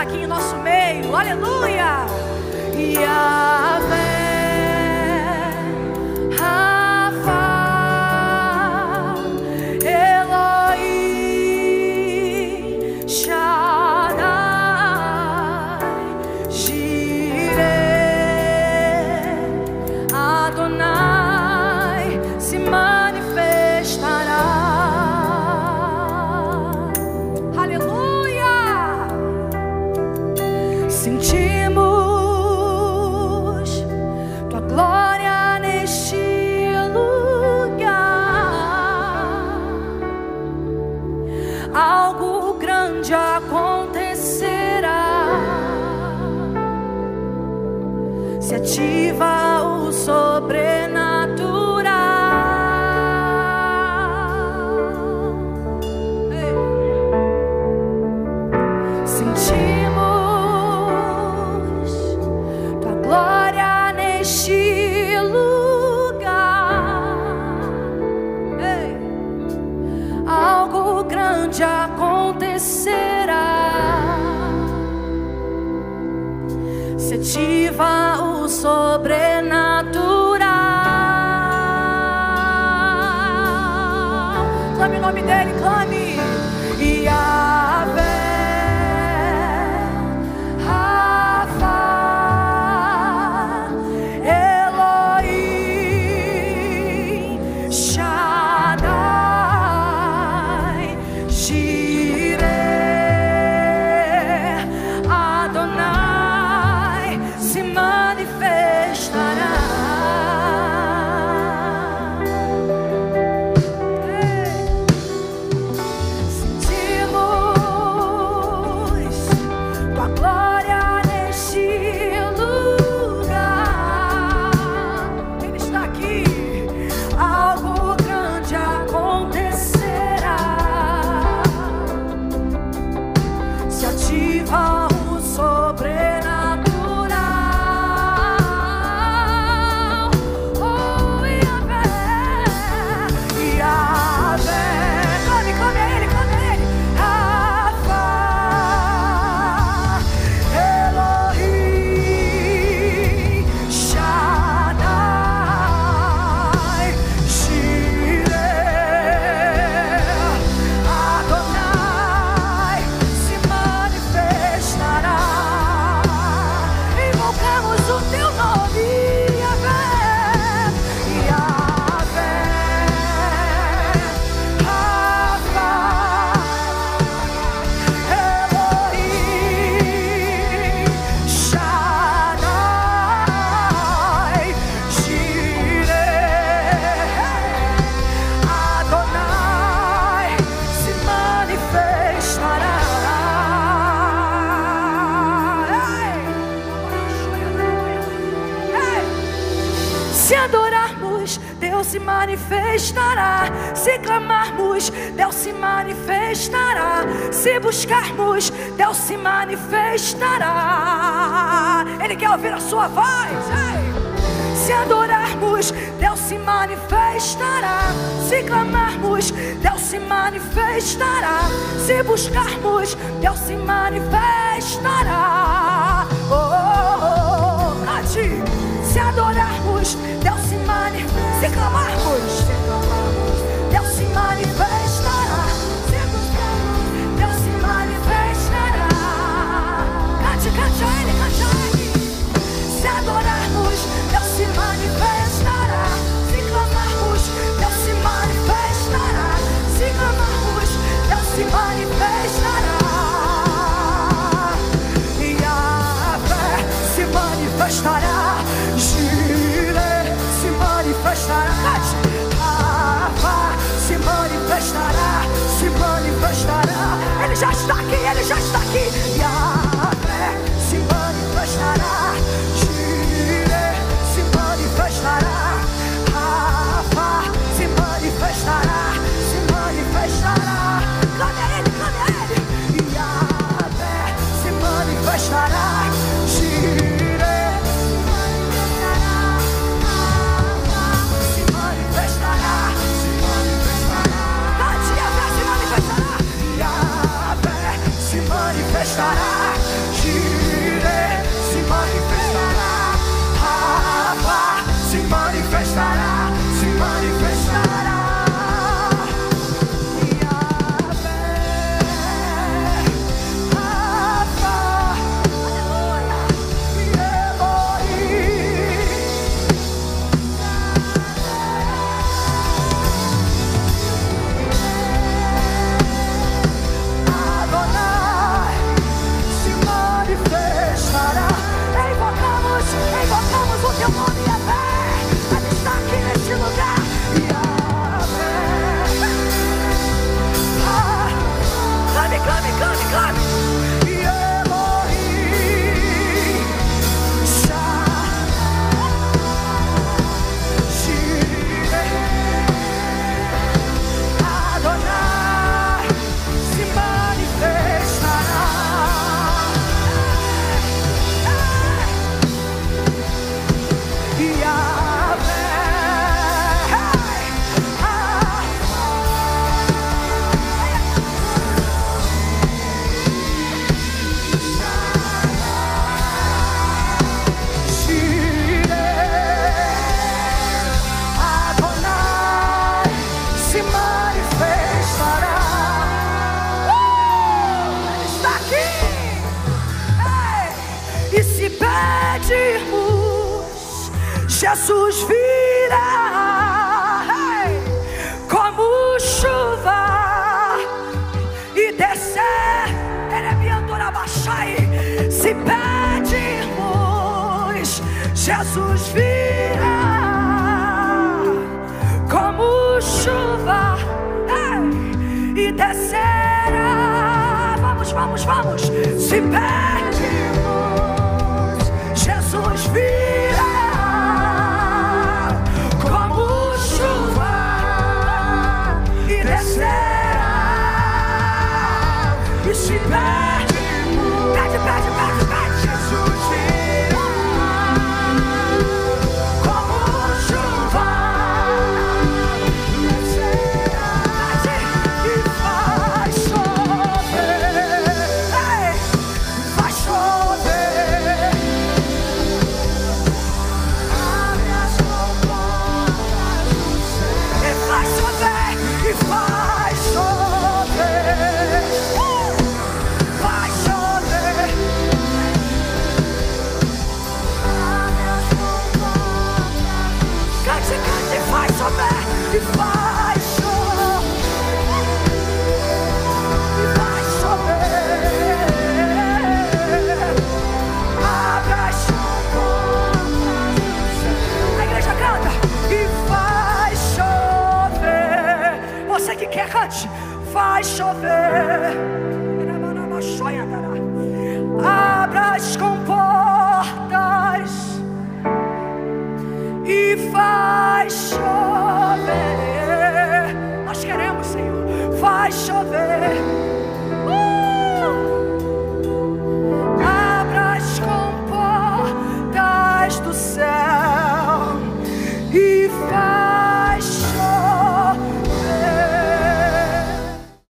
está aqui em nosso meio. Aleluia! Yahvé. Ativa o sobrenatural. Ei. Sentimos tua glória neste lugar. Ei. Algo grande acontecerá. Se ativa o sobrenatural. Clame o nome dele, clame. Yahvé. Se manifestará, se clamarmos, Deus se manifestará, se buscarmos, Deus se manifestará. Ele quer ouvir a sua voz. Ei. Se adorarmos, Deus se manifestará, se clamarmos, Deus se manifestará, se buscarmos, Deus se manifestará. Oh, oh, oh. Se adorarmos, Deus se manifestará. Se clamarmos, Deus se manifestará. Se buscarmos, Deus se manifestará. Cante, cante a Ele, cante a Ele. Se adorarmos, Deus se manifestará. Se clamarmos, Deus se manifestará. Se clamarmos, Deus se manifestará. E a fé se manifestará. Se manifestará, se manifestará. Ele já está aqui, ele já está aqui. Yahvé se manifestará, Jiré se manifestará, Rafa se manifestará, se manifestará. Clame a ele, clame a ele. Yahvé se manifestará, Jiré. Se manifestará, Yahvé se manifestará, sentirmos Jesus virá, hey, como chuva e descer. Se pedirmos, Jesus virá como chuva, hey, e descerá. Vamos, vamos, vamos. Se pedirmos, Jesus virá como chuva e descerá. E se pedirmos, Jesus virá como chuva, descerá e vai chover, hey, vai chover. Abre as comportas do céu, e vai chover, e vai chover. E vai chover, e vai chover. Abra as comportas, a igreja canta, e vai chover. Você que quer, cante, vai chover. Abra as comportas e vai chover. Nós queremos, Senhor, vai chover.